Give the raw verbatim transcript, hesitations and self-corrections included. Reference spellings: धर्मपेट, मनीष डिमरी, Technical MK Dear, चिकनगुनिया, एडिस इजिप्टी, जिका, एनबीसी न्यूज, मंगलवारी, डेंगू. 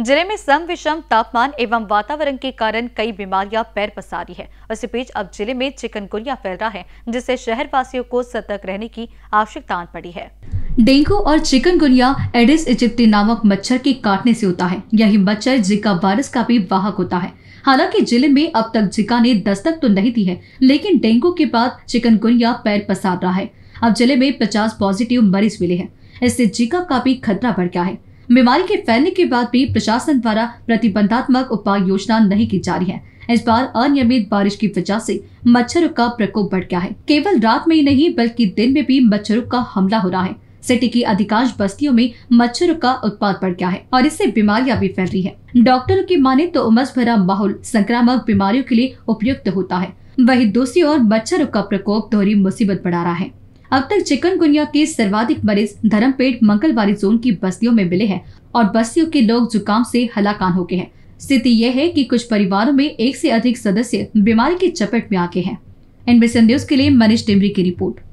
जिले में सम विषम तापमान एवं वातावरण के कारण कई बीमारियां पैर पसारी है। इसी बीच अब जिले में चिकनगुनिया फैल रहा है, जिससे शहरवासियों को सतर्क रहने की आवश्यकता पड़ी है। डेंगू और चिकनगुनिया एडिस इजिप्टी नामक मच्छर के काटने से होता है। यही मच्छर जिका वायरस का भी वाहक होता है। हालांकि जिले में अब तक जिका ने दस्तक तो नहीं दी है, लेकिन डेंगू के बाद चिकनगुनिया पैर पसार रहा है। अब जिले में पचास पॉजिटिव मरीज मिले हैं। इससे जिका का भी खतरा बढ़ गया है। बीमारी के फैलने के बाद भी प्रशासन द्वारा प्रतिबंधात्मक उपाय योजना नहीं की जा रही है। इस बार अनियमित बारिश की वजह से मच्छरों का प्रकोप बढ़ गया है। केवल रात में ही नहीं बल्कि दिन में भी मच्छरों का हमला हो रहा है। सिटी की अधिकांश बस्तियों में मच्छरों का उत्पात बढ़ गया है और इससे बीमारियां भी फैल रही है। डॉक्टरों की माने तो उमस भरा माहौल संक्रामक बीमारियों के लिए उपयुक्त होता है। वहीं दूसरी ओर मच्छरों का प्रकोप दोहरी मुसीबत बढ़ा रहा है। अब तक चिकनगुनिया के सर्वाधिक मरीज धर्मपेट मंगलवारी जोन की बस्तियों में मिले हैं और बस्तियों के लोग जुकाम से हलाकान हो गए हैं। स्थिति यह है कि कुछ परिवारों में एक से अधिक सदस्य बीमारी की चपेट में आ गए हैं। एनबीसी न्यूज के लिए मनीष डिमरी की रिपोर्ट।